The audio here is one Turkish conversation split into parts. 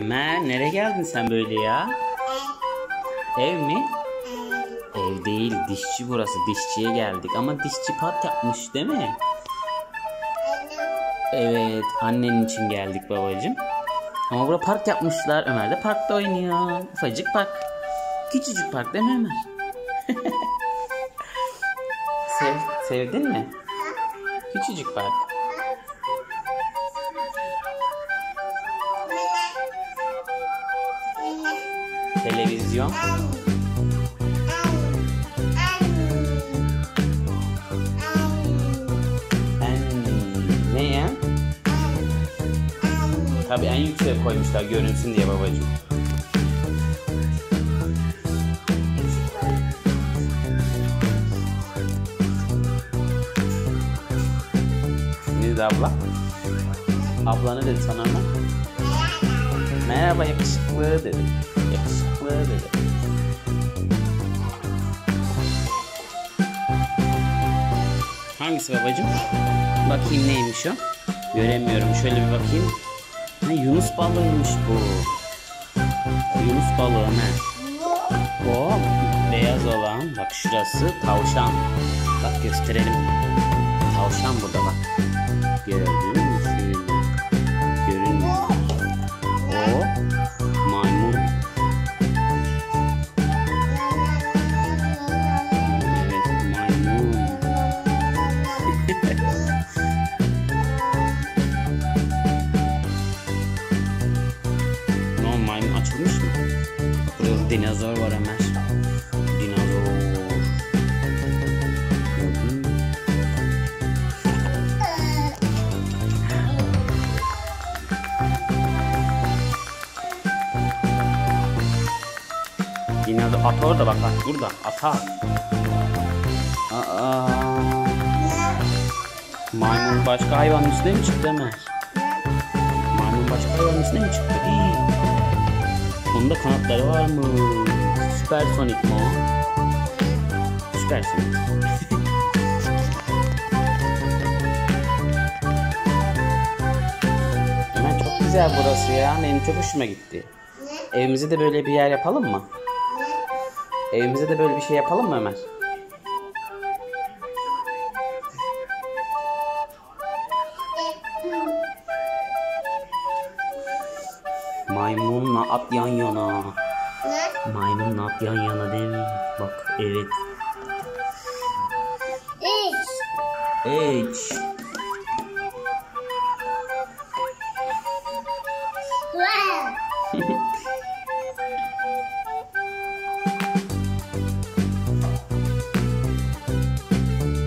Ömer, nereye geldin sen böyle ya? Ev mi? Ev değil, dişçi burası. Dişçiye geldik ama dişçi pat yapmış değil mi? Evet, annenin için geldik babacığım. Ama burada park yapmışlar. Ömer de parkta oynuyor. Ufacık park. Küçücük park değil mi Ömer? Sevdin mi? Küçücük park. Televizyon. Ne ya? Tabii en yükseğe koymuşlar görünsün diye babacığım. Neydi abla? Abla ne dedi sana ama? Merhaba yakışıklı dedi. Yakışıklı dedi. Hangisi babacığım? Bakayım neymiş o? Göremiyorum. Şöyle bir bakayım. Ha, yunus balığıymış bu. Yunus balığı ne? O beyaz olan. Bak şurası tavşan. Bak gösterelim. Tavşan burada bak. Gördün mü? Görünmüyor. O maymun. Evet maymun. No maymun açılmış mı? Burada dinozor var Ömer. Dinozor. Dinozor at orada bak bak burada ata. Aa. Maymun başka hayvanın üstüne mi çıktı Ömer? Maymun başka hayvanın üstüne mi çıktı? İyi. Onun da kanatları var mı? Süpersonik mi o? Süpersonik. Ömer çok güzel burası ya. Benim çok hoşuma gitti. Evimize de böyle bir yer yapalım mı? Evimize de böyle bir şey yapalım mı Ömer? Maymunla at yan yana. Maymunla at yan yana değil mi? Bak evet. H.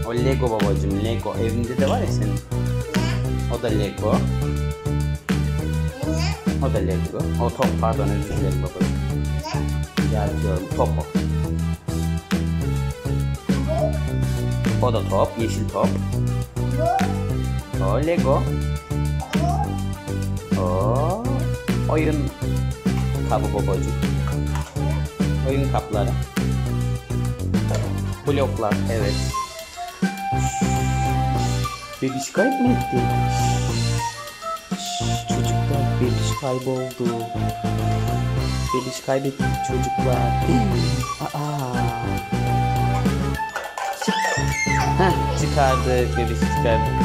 O Lego babacığım, Lego. Evinde de var ya senin. O da Lego. O da Lego. O top, pardon özür dilerim babacığım. Yardım top o. O da top, yeşil top. O Lego. O oyun kabı babacığım. Oyun kapları. Bloklar, evet. Bebi şikayet mi etti? Çocuklar bebiş kayboldu. Bebiş kaybetti çocuklar. Aa. Heh, çıkardık bebişi çıkardık.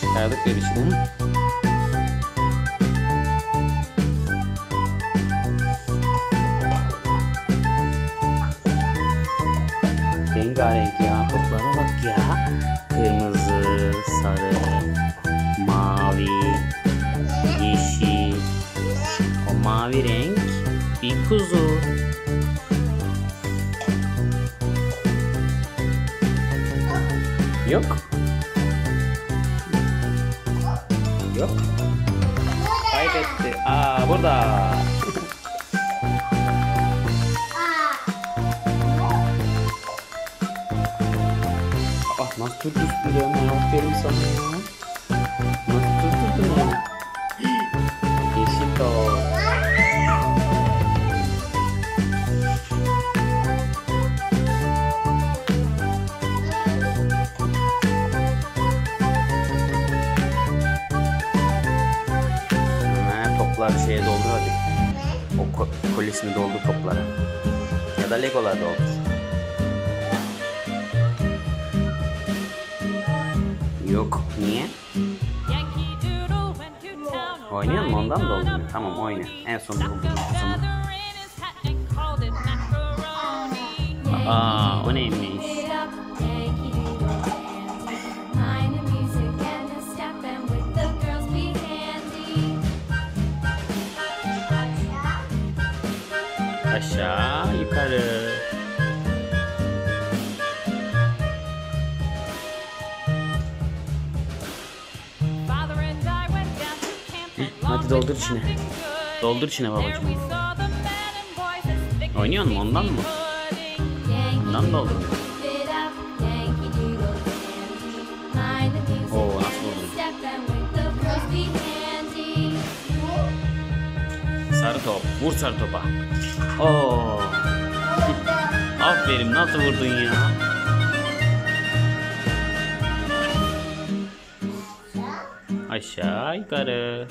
Çıkardık bebişini. Rengarenk ya toplara bak ya. Kırmızı, sarı, mavi, yeşil. O mavi renk bir kuzu. Yok. Yok. Kaybetti. Aa burada. Nasıl tuttu ya? Aferin sana ya. Nasıl tuttu ya? Yeşil top. Toplar topları şeye doldur hadi. O kolisini doldur toplara. Ya da legolar doldur. Yok, niye? Oynayalım mı? Ondan da olmuyor. Tamam, oyna. En son bulduğum kısmı. Aa, o neymiş? Aşağı, yukarı. Hadi doldur içine. Doldur içine babacığım. Oynuyor mu? Ondan mı? Ondan doldur. Oo, nasıl oldu? Sarı top. Vur sarı topa. Oo. Aferin, nasıl vurdun ya? Aşağı yukarı.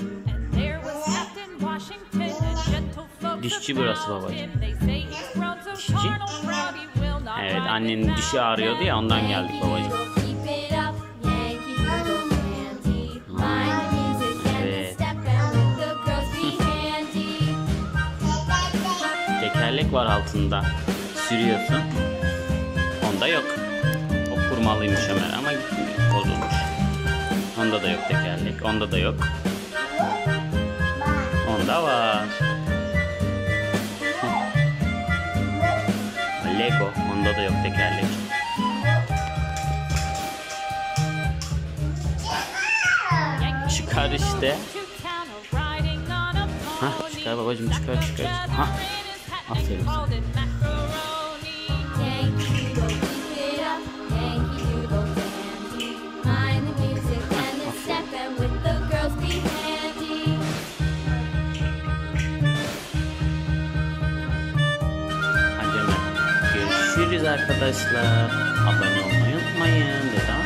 Dişçi burası babacığım. Dişçi? Evet, annenin dişi ağrıyordu ya, ondan geldik babacığım. Evet. Tekerlek var altında. Sürüyorsun. Onda yok. O kurmalıymış Ömer ama bozulmuş. Onda da yok tekerlek. Onda da yok. Onda var. Lego. Onda da yok tekerlek. Çıkar işte. Hah, çıkar babacığım, çıkar çıkar. Hah. Aferin. Arkadaşlar abone olmayı unutmayın.